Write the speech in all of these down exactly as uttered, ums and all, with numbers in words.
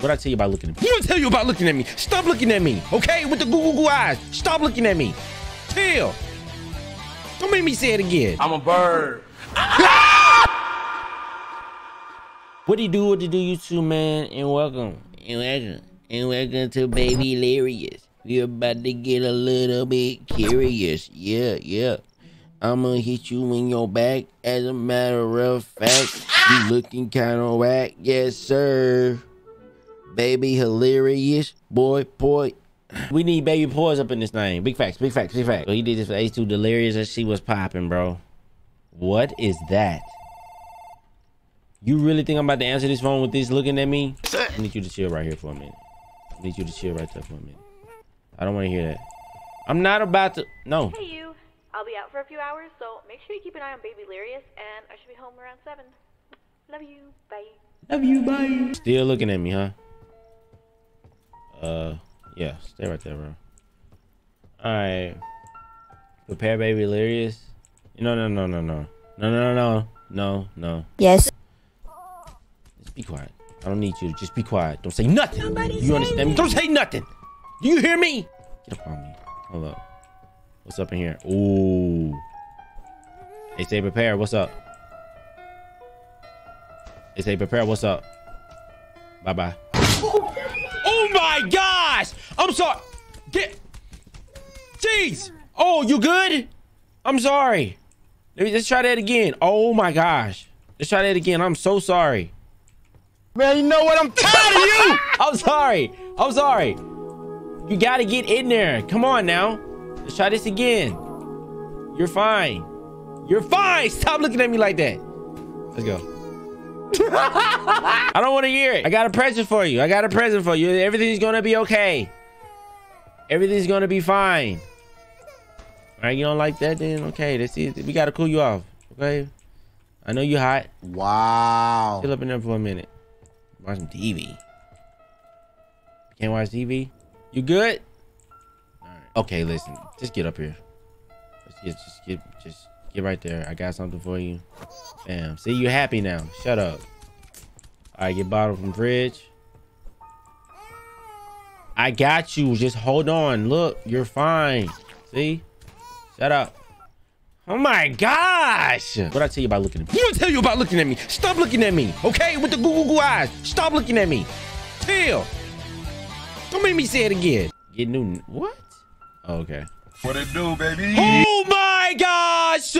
What I tell you about looking at me? What I tell you about looking at me? Stop looking at me, okay? With the goo goo goo eyes. Stop looking at me. Chill. Don't make me say it again. I'm a bird. What do you do? What do you do, YouTube man? And welcome, and welcome, and welcome to Baby Delirious. We're about to get a little bit curious. Yeah, yeah. I'm gonna hit you in your back. As a matter of fact, you looking kind of whack. Yes, sir. Baby hilarious boy boy. We need baby boys up in this thing. Big facts, big facts, big facts. So he did this for H two O Delirious and she was popping, bro. What is that? You really think I'm about to answer this phone with this looking at me? I need you to chill right here for a minute. I need you to chill right there for a minute. I don't want to hear that. I'm not about to. No. Hey you. I'll be out for a few hours, so make sure you keep an eye on Baby Delirious, and I should be home around seven. Love you. Bye. Love you. Bye. Still looking at me, huh? Uh, yeah, stay right there, bro. All right, prepare, Baby Delirious. No, no, no, no, no, no, no, no, no, no. Yes. Just be quiet. I don't need you. Just be quiet. Don't say nothing. Somebody you understand me? Don't say nothing. Do you hear me? Get up on me. Hold up. What's up in here? Ooh. They say prepare. What's up? They say prepare. What's up? Bye bye. Oh my gosh! I'm sorry. Get. Jeez. Oh, you good? I'm sorry. Let's try that again. Oh my gosh. Let's try that again. I'm so sorry. Man, you know what? I'm tired of you. I'm sorry. I'm sorry. You gotta get in there. Come on now. Let's try this again. You're fine. You're fine. Stop looking at me like that. Let's go. I don't want to hear it. I got a present for you. I got a present for you. Everything's going to be okay. Everything's going to be fine. All right, you don't like that then? Okay, that's it. We got to cool you off, okay? I know you're hot. Wow. Chill up in there for a minute. Watch some T V. Can't watch T V? You good? Okay, listen, just get up here. Just get, just get, just get right there. I got something for you. Damn, see, you happy now. Shut up. All right, get bottle from fridge. I got you. Just hold on. Look, you're fine. See? Shut up. Oh my gosh! What I tell you about looking at me? What I tell you about looking at me? Stop looking at me, okay? With the goo goo eyes. Stop looking at me. Chill. Don't make me say it again. Get new. What? Oh, okay. What it do, baby? Oh my gosh!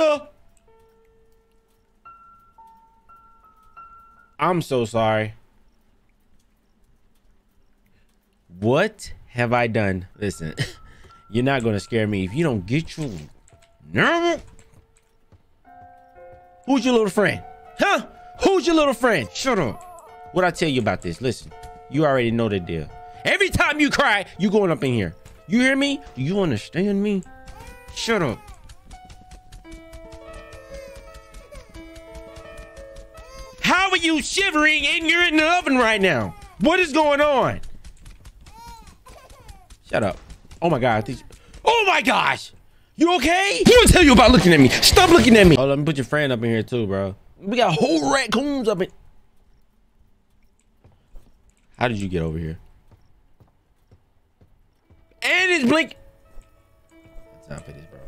I'm so sorry. What have I done? Listen, you're not gonna scare me if you don't get your nerve. Who's your little friend? Huh? Who's your little friend? Shut up. What I tell you about this? Listen, you already know the deal. Every time you cry, you going up in here. You hear me? Do you understand me? Shut up. How are you shivering and you're in the oven right now? What is going on? Shut up. Oh my God. These... Oh my gosh. You okay? Who will tell you about looking at me? Stop looking at me. Oh, let me put your friend up in here too, bro. We got whole raccoons up in. How did you get over here? And it's blink. I don't have time for this, bro.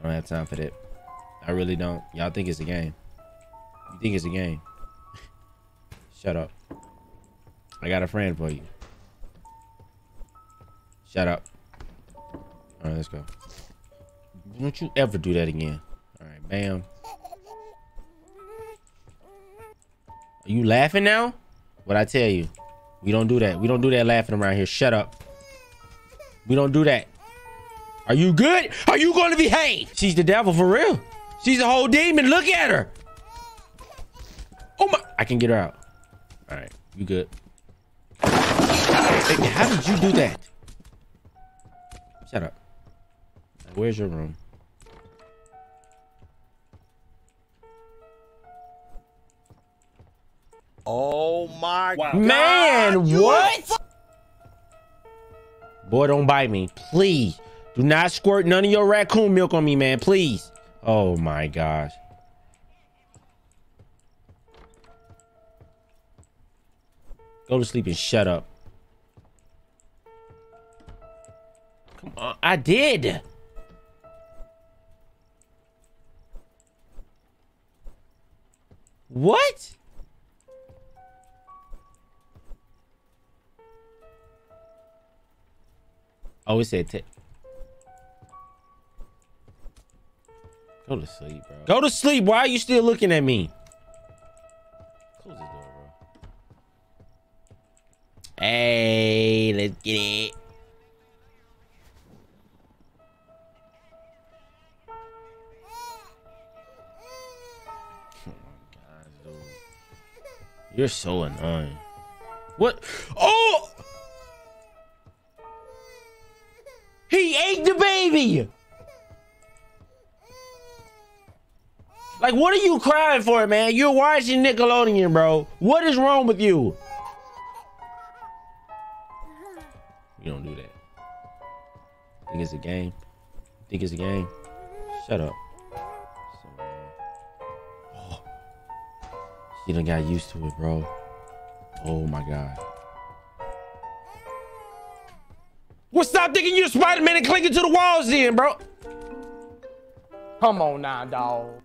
I don't have time for that. I really don't. Y'all think it's a game. You think it's a game. Shut up. I got a friend for you. Shut up. All right, let's go. Don't you ever do that again. All right, bam. Are you laughing now? What I tell you. We don't do that. We don't do that laughing around here. Shut up. We don't do that. Are you good? Are you going to behave? She's the devil for real. She's a whole demon. Look at her. Oh my. I can get her out. All right. You good. Hey, how did you do that? Shut up. Where's your room? Oh my God. Man, what? Boy, don't bite me. Please. Do not squirt none of your raccoon milk on me, man. Please. Oh, my gosh. Go to sleep and shut up. Come on. I did. What? Oh, it said t- Go to sleep, bro. Go to sleep. Why are you still looking at me? Close this door, bro. Hey, let's get it. You're so annoying. What? Oh! He ate the baby! Like, what are you crying for, man? You're watching Nickelodeon, bro. What is wrong with you? You don't do that. Think it's a game? Think it's a game? Shut up. She done got used to it, bro. Oh my God. Well, stop thinking you're Spider-Man and clinging to the walls then, bro. Come on now, dog.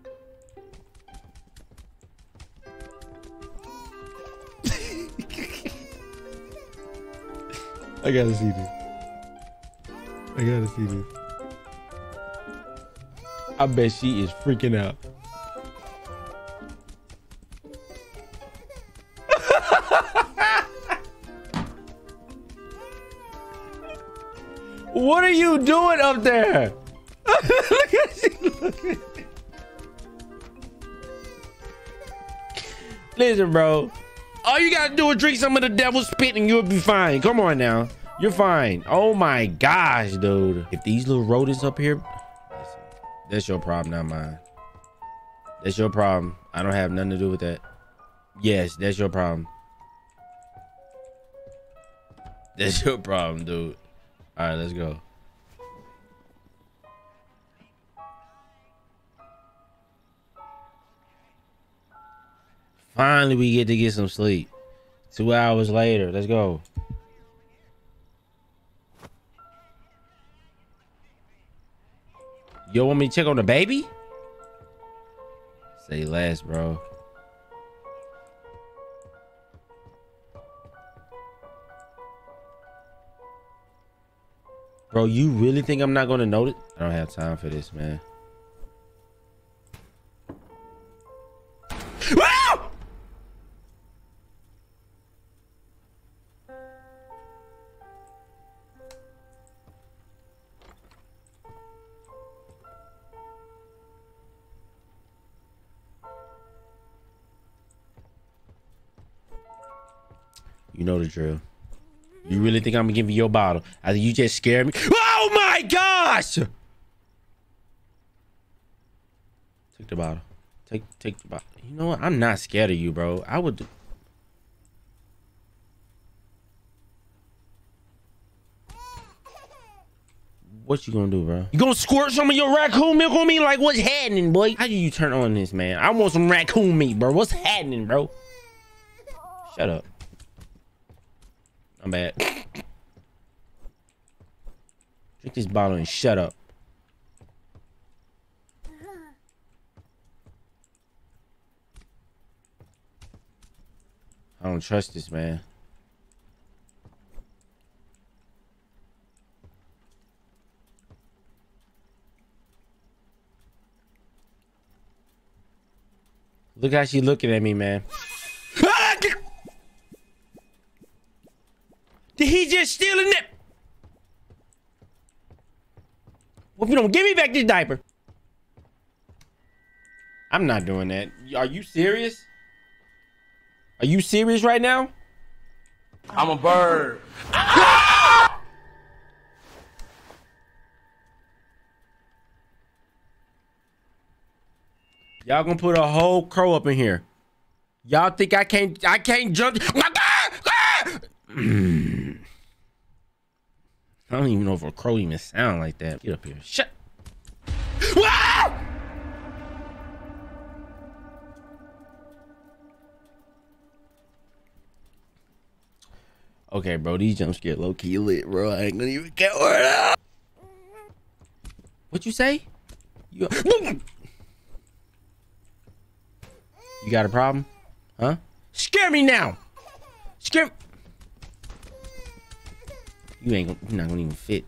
I gotta see this. I gotta see this. I bet she is freaking out. What are you doing up there? Look at you, look at you. Listen, bro. All you gotta do is drink some of the devil's spit and you'll be fine. Come on now. You're fine. Oh my gosh, dude. If these little rodents up here, listen, that's your problem, not mine. That's your problem. I don't have nothing to do with that. Yes, that's your problem. That's your problem, dude. All right, let's go. Finally, we get to get some sleep. Two hours later, let's go. Yo, want me to check on the baby? Say less, bro. Bro, you really think I'm not gonna notice? I don't have time for this, man. Ah! You know the drill. You really think I'm gonna give you your bottle? I think you just scared me. Oh my gosh! Take the bottle. Take, take the bottle. You know what? I'm not scared of you, bro. I would. Do what you gonna do, bro? You gonna squirt some of your raccoon milk on me? Like, what's happening, boy? How do you turn on this, man? I want some raccoon meat, bro. What's happening, bro? Shut up. I'm bad. Drink this bottle and shut up. I don't trust this, man. Look how she's looking at me, man. Did he just steal a nip? Well, if you don't give me back this diaper. I'm not doing that. Are you serious? Are you serious right now? I'm a bird. Ah! Y'all gonna put a whole crow up in here. Y'all think I can't, I can't jump. I don't even know if a crow even sound like that. Get up here. Shut. Whoa! Okay, bro, these jump scares low key lit, bro. I ain't gonna even get word out. What you say? You You got a problem? Huh? Scare me now! Scare You ain't gonna, you're not gonna even fit.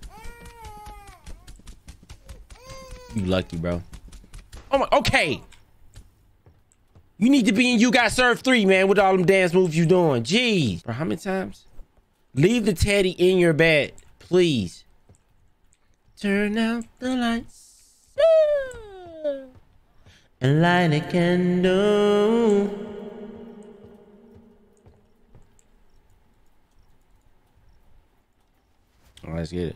You lucky, bro. Oh my, okay. You need to be in You Got Served Three, man, with all them dance moves you doing. Jeez. Bro, how many times? Leave the teddy in your bed, please. Turn out the lights. And light a candle. All right, let's get it.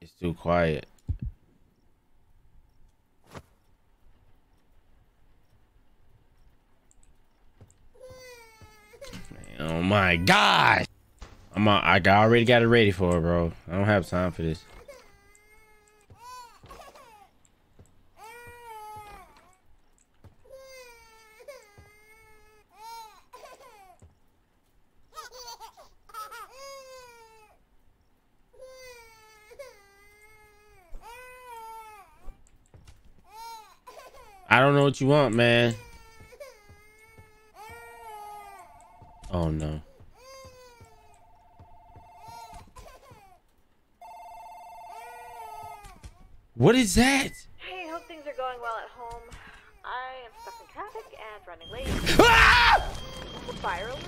It's too quiet. Oh my gosh. I'm a, I already got it ready for it, bro. I don't have time for this. I don't know what you want, man. Oh no. What is that? Hey, hope things are going well at home. I am stuck in traffic and running late. Ah! Is this a fire alarm?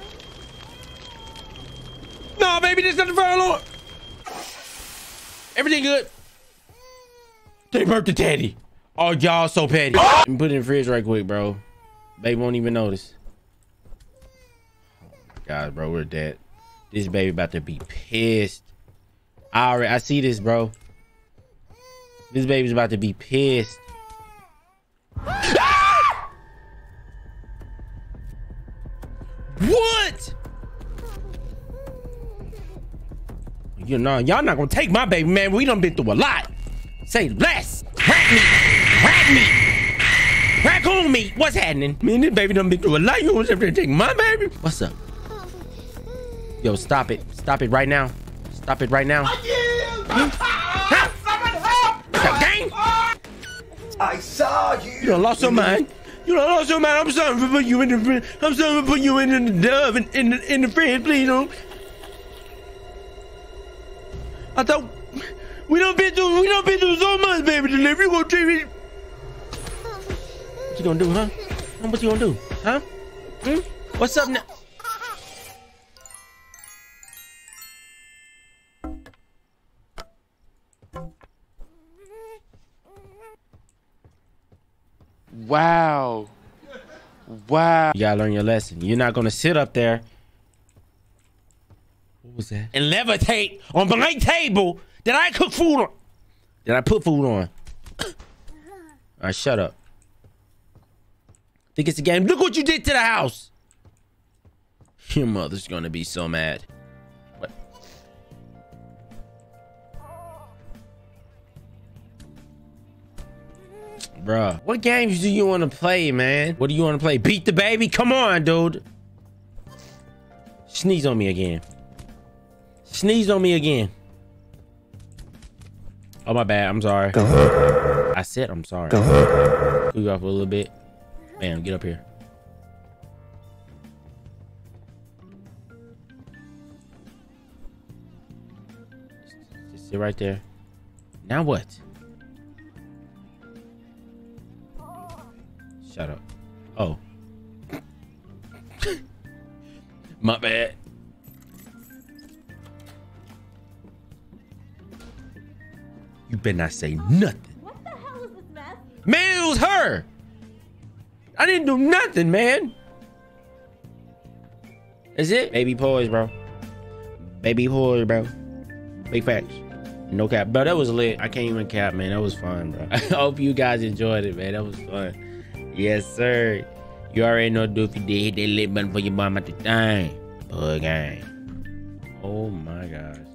No, baby, this is not a fire alarm. Everything good. They burnt the teddy. Oh, y'all so petty. Let me put it in the fridge right quick, bro. Baby won't even notice. God, bro, we're dead. This baby about to be pissed. I already, I see this, bro. This baby's about to be pissed. Ah! What? You know, y'all not gonna take my baby, man. We done been through a lot. Say less. Rat meat. Rat meat. Raccoon meat. What's happening? Man, this baby done been through a lot. You want to take my baby? What's up? Yo, stop it. Stop it right now. Stop it right now. Help! Gang! I saw you. You done lost your mind. You done lost your mind. I'm sorry for putting you in the fridge. I'm sorry for putting you in the dove and in the, in the fridge. Please don't. I thought we don't been through. We don't been through so much, baby. Delivery. You gonna treat me? What you gonna do, huh? What you gonna do, huh? Hmm? What's up now? Wow. Wow. You gotta learn your lesson. You're not gonna sit up there. What was that? And levitate on the night table that I cook food on. That I put food on. Alright, shut up. Think it's a game. Look what you did to the house. Your mother's gonna be so mad. What? Bruh, what games do you want to play, man? What do you want to play? Beat the baby? Come on, dude. Sneeze on me again. Sneeze on me again. Oh, my bad. I'm sorry. I said I'm sorry. Cool you off a little bit. Bam, get up here. Just sit right there. Now what? Shut up. Oh. My bad. You better not say nothing. What the hell was this mess? Man, it was her. I didn't do nothing, man. Is it? Baby poise, bro. Baby poise, bro. Big facts. No cap. Bro, that was lit. I can't even cap, man. That was fun, bro. I hope you guys enjoyed it, man. That was fun. Yes, sir. You already know, dude, if you did hit that lit button for your mom at the time. Boy, gang. Oh, my gosh.